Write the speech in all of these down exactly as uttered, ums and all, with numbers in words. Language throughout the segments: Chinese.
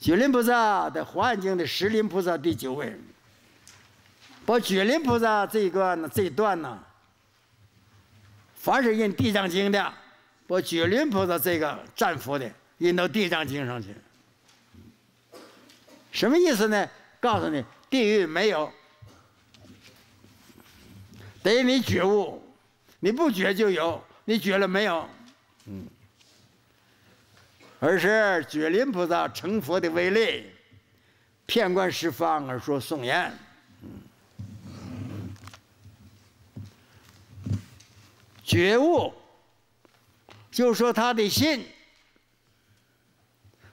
觉林菩萨在《华严经》的十林菩萨第九位，把觉林菩萨这一段呢，这一段呢，凡是印《地藏经》的，把觉林菩萨这个战佛的印到《地藏经》上去，什么意思呢？告诉你，地狱没有，得你觉悟，你不觉就有，你觉了没有？嗯。 而是觉林菩萨成佛的威力，遍观十方而说颂言。觉悟，就说他的心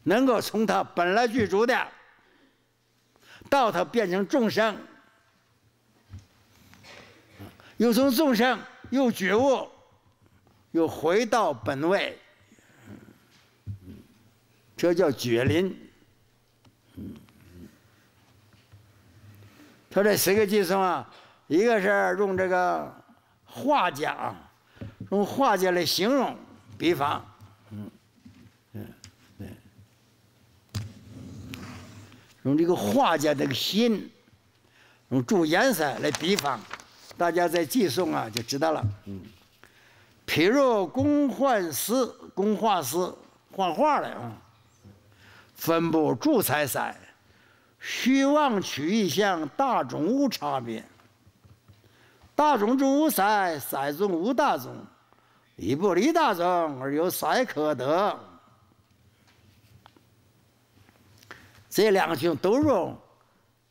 能够从他本来具足的，到他变成众生，又从众生又觉悟，又回到本位。 这叫觉林。他这十个寄送啊，一个是用这个画家啊，用画家来形容，比方，嗯嗯对，用这个画家这个心，用注颜色来比方，大家在寄送啊就知道了。嗯，譬如工画师，工画师画画的啊。 分布诸财散，虚妄取意象，大种无差别。大种中无散，散中无大种，以不离大种而由散可得。这两句都用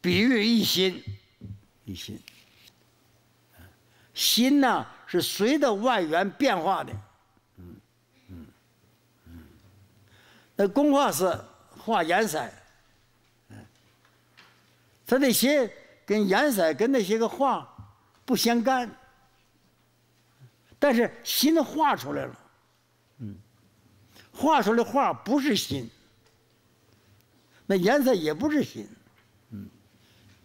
比喻一心，一心。心呢是随着外缘变化的。嗯嗯嗯。那工画师。 画颜色，他的心跟颜色跟那些个画不相干，但是心画出来了，嗯，画出来画不是心，那颜色也不是心，嗯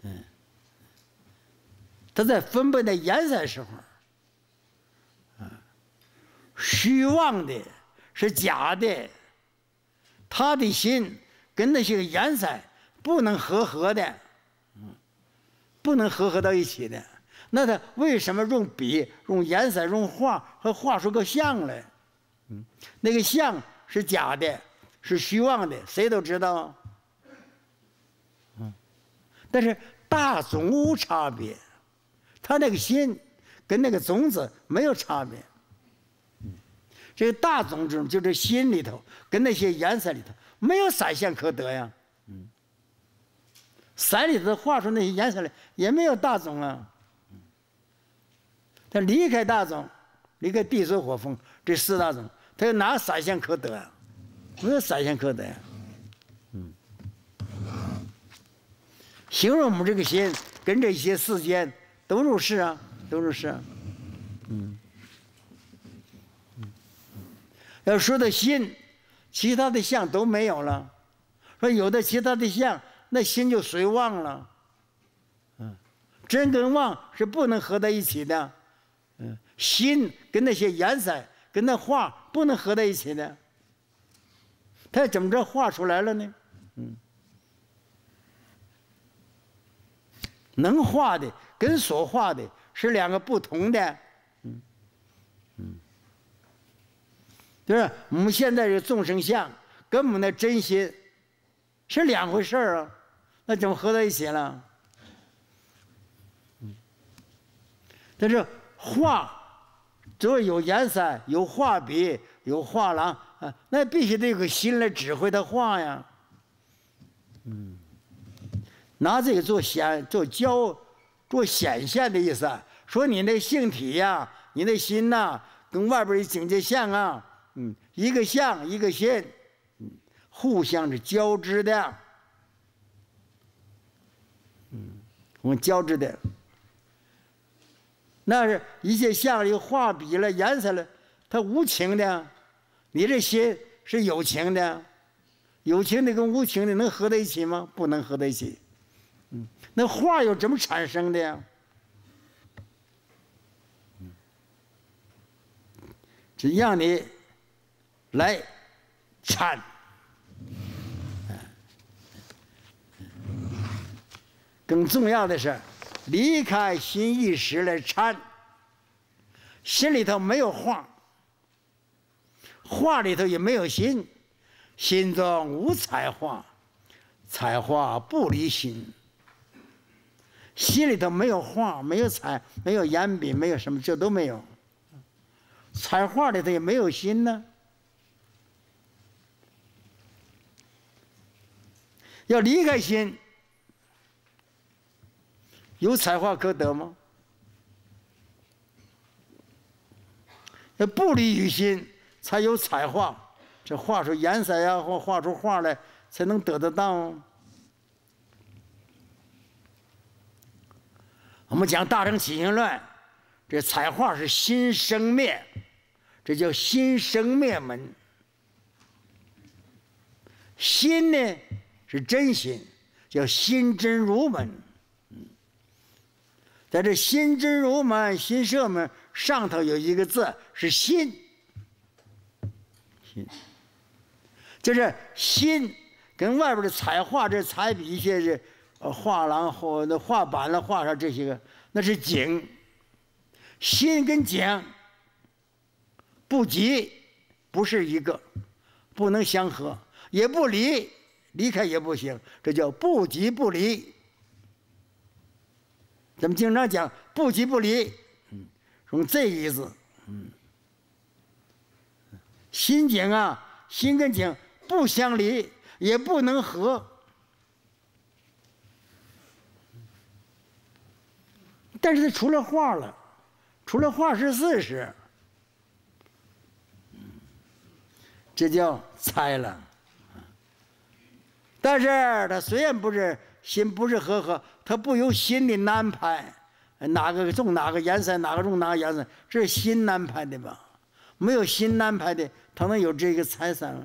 嗯，他在分配那颜色的时候，啊，虚妄的是假的，他的心。 跟那些个颜色不能和合的，嗯，不能和合到一起的。那他为什么用笔、用颜色、用画，还画出个像来？嗯，那个像是假的，是虚妄的，谁都知道。嗯，但是大种无差别，他那个心跟那个种子没有差别。嗯，这个大种子就是心里头，跟那些颜色里头。 没有散相可得呀，嗯，散里头画出那些颜色来，也没有大种啊。他离开大种，离开地水火风这四大种，他有哪散相可得啊？没有散相可得呀，嗯。形容我们这个心跟这些世间都入世啊，都入世啊，嗯。要说的心。 其他的相都没有了，说有的其他的相，那心就随妄了。嗯，真跟妄是不能合在一起的。嗯，心跟那些颜色、跟那画不能合在一起的。他怎么着画出来了呢？嗯，能画的跟所画的是两个不同的。嗯，嗯。 就是我们现在这众生相跟我们的真心是两回事儿啊，那怎么合在一起了？嗯，但是画，只要有颜色、有画笔、有画廊啊，那必须得有个心来指挥他画呀。嗯，拿这个做先做教做显现的意思。说你那性体呀、啊，你那心呐、啊，跟外边的境界相啊，嗯，一个相一个心，嗯，互相是交织的，嗯，我们交织的。 那是一切像一个画笔了、颜色了，它无情的。你这心是有情的，有情的跟无情的能合在一起吗？不能合在一起。嗯，那画又怎么产生的呀？嗯，只让你来产。更重要的是。 离开心意识来参，心里头没有画，画里头也没有心，心中无彩画，彩画不离心。心里头没有画，没有彩，没有眼笔，没有什么，这都没有。彩画里头也没有心呢。要离开心。 有彩画可得吗？要不离于心，才有彩画。这画出颜色呀，或画出画来，才能得得到、哦。我们讲《大乘起信论》，这彩画是心生灭，这叫心生灭门。心呢是真心，叫心真如门。 在这心真如门、心舍门上头有一个字是心，心，就是心跟外边的彩画、这彩笔一些是呃画廊或那画板了、画上这些个，那是景。心跟景不及，不是一个，不能相合，也不离，离开也不行，这叫不及不离。 咱们经常讲不即不离，嗯，从这个意思，嗯，心景啊，心跟景不相离，也不能合，但是除了画了，除了画是事实，这叫猜了。但是它虽然不是心，不是合合。 它不由心里安排，哪个种哪个颜色，哪个种哪个颜色，这是心安排的吧？没有心安排的，它能有这个财产吗？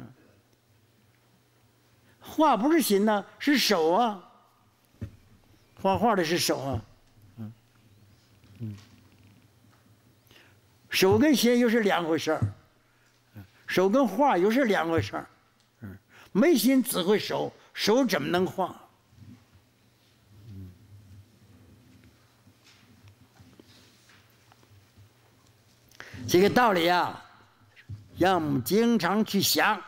画不是心呐、啊，是手啊。画画的是手啊，嗯嗯，手跟心又是两回事儿，手跟画又是两回事儿，嗯，没心只会手，手怎么能画？ 这个道理啊，让我们经常去想。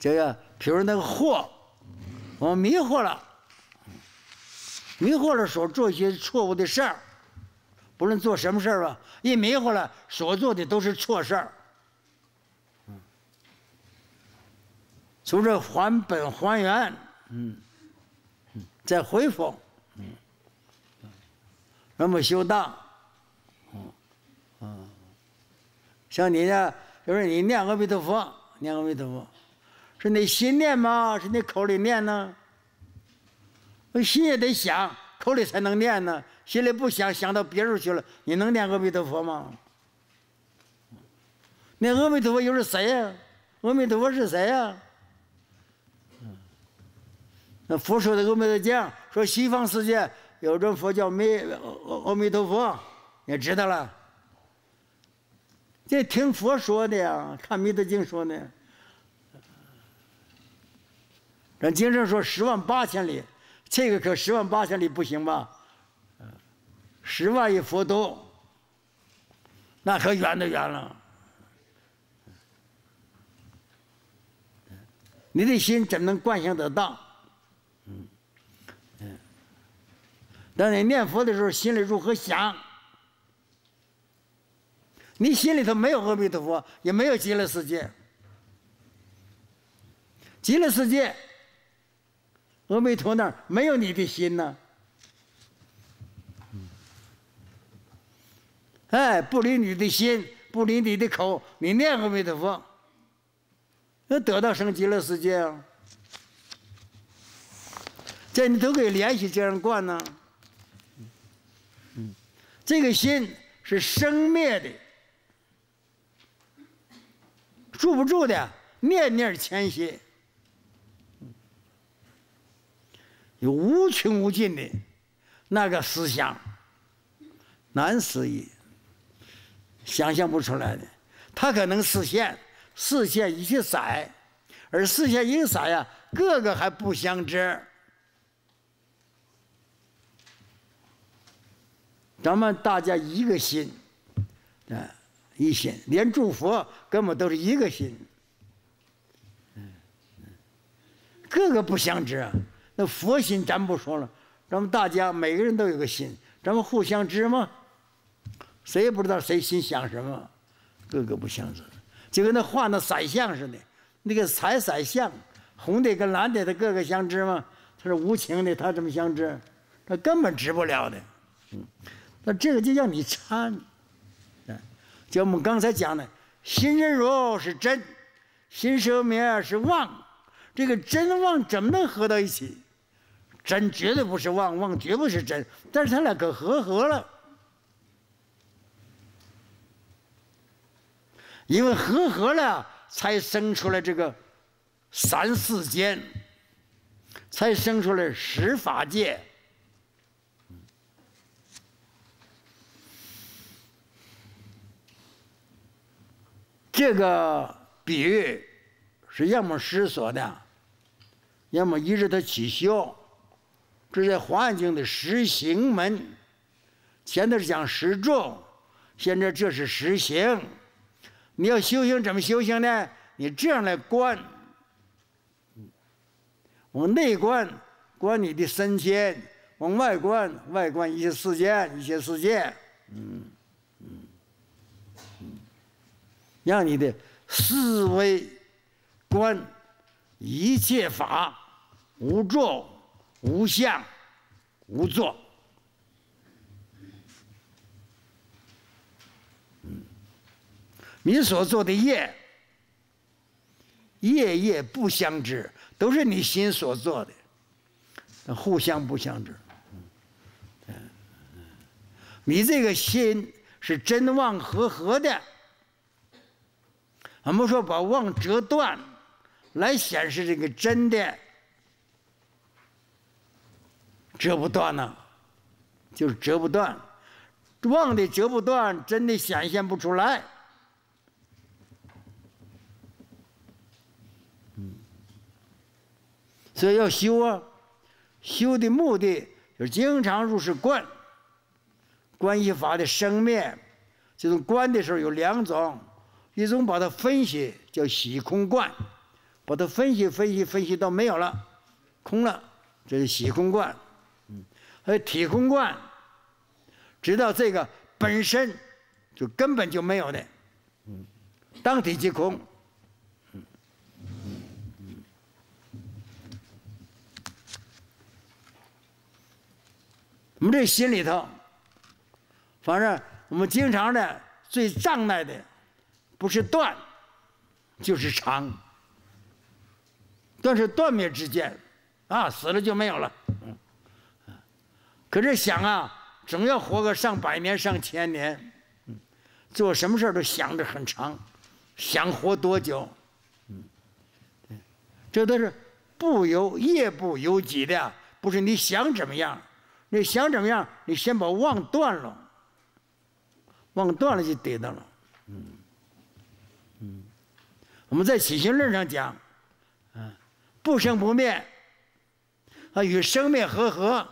这个，比如那个惑，我们迷惑了，迷惑了所做一些错误的事儿，不论做什么事儿吧，一迷惑了所做的都是错事儿。嗯，从这还本还原，嗯，再恢复，嗯，那么修道。 嗯，像你呢，就是你念阿弥陀佛，念阿弥陀佛，是你心念吗？是你口里念呢？心也得想，口里才能念呢。心里不想，想到别处去了，你能念阿弥陀佛吗？那阿弥陀佛又是谁呀、啊？阿弥陀佛是谁呀、啊？那佛说的《阿弥陀经》说，西方世界有尊佛叫弥阿弥陀佛，你知道了。 这听佛说的呀，看《弥陀经》说的。咱经上说十万八千里，这个可十万八千里不行吧？十万亿佛都，那可远的远了。你的心怎么能观想得到？嗯嗯。当你念佛的时候，心里如何想？ 你心里头没有阿弥陀佛，也没有极乐世界。极乐世界，阿弥陀那儿没有你的心呢、啊。哎，不离你的心，不离你的口，你念阿弥陀佛，那得到生极乐世界啊！这你都可以联系这样观呢、啊。 这个心是生灭的，住不住的，念念牵系，有无穷无尽的那个思想，难思议，想象不出来的。它可能视线，视线一去散，而视线一散呀，个个还不相知。 咱们大家一个心，啊，一心，连诸佛根本都是一个心，嗯，各个不相知啊。那佛心咱不说了，咱们大家每个人都有个心，咱们互相知吗？谁也不知道谁心想什么，各个不相知，就跟那画那彩像似的，那个彩彩像，红的跟蓝的，它各个相知吗？它是无情的，它怎么相知？它根本知不了的，嗯。 那这个就叫你参，嗯，就我们刚才讲的，心真如是真，心生灭是妄，这个真妄怎么能合到一起？真绝对不是妄，妄绝不是真，但是它俩可合合了，因为合合了才生出来这个三世间，才生出来十法界。 这个比喻是要么师说的，要么依着他起修。这是《华严经》的十行门，前头是讲十住，现在这是十行。你要修行怎么修行呢？你这样来观，往内观，观你的身间；往外观，外观一些世间，一些世界。嗯。 让你的思维观一切法无住、无相、无作，你所做的业，业业不相知，都是你心所做的，互相不相知。你这个心是真妄合合的。 我们说把妄折断，来显示这个真的，折不断呢、啊，就是折不断，妄的折不断，真的显现不出来。嗯，所以要修啊，修的目的就是经常入世观，观一法的生灭，这种观的时候有两种。 一种把它分析叫洗空观，把它分析分析分析到没有了，空了，这是洗空观。嗯，还有体空观，直到这个本身就根本就没有的，嗯，当体即空。嗯嗯我们这心里头，反正我们经常的最障碍的。 不是断，就是常。断是断灭之见，啊，死了就没有了。嗯，可是想啊，总要活个上百年、上千年，嗯，做什么事都想着很长，想活多久，嗯，对，这都是不由业不由己的，不是你想怎么样，你想怎么样，你先把妄断了，妄断了就得到了，嗯。 我们在起心论上讲，嗯，不生不灭，啊，与生灭合合。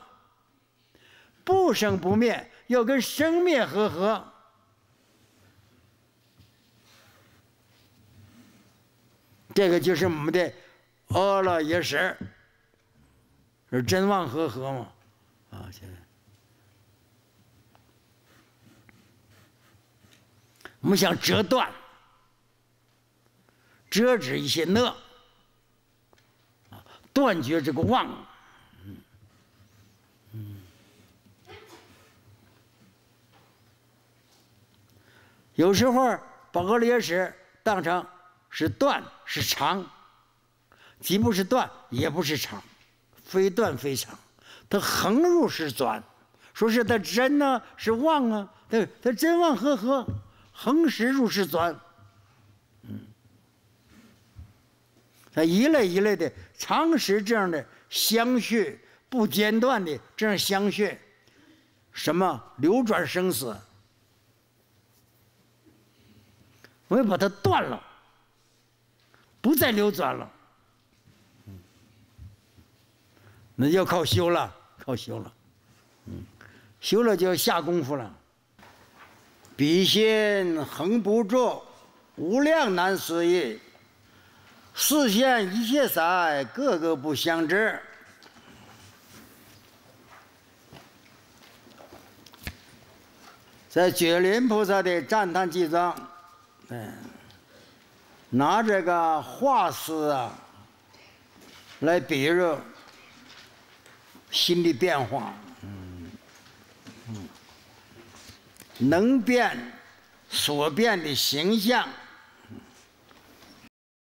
不生不灭要跟生灭合合。这个就是我们的阿赖耶识，是真妄合合嘛？啊，现在我们想折断。 遮止一些讷，断绝这个妄。嗯嗯，有时候把俄罗斯当成是断是长，既不是断也不是长，非断非长，它横入是转，说是它真呢、啊、是妄啊，它它真妄和合，横实入是转，嗯，它一类一类的常识这样的相续。 不间断的这样相续，什么流转生死，我要把它断了，不再流转了，那要靠修了，靠修了，嗯，修了就要下功夫了。彼心恒不住，无量难思议，四现一切色，个个不相知。 在觉林菩萨的赞叹记中，嗯，拿这个画丝啊来比喻心的变化，嗯嗯，能变所变的形象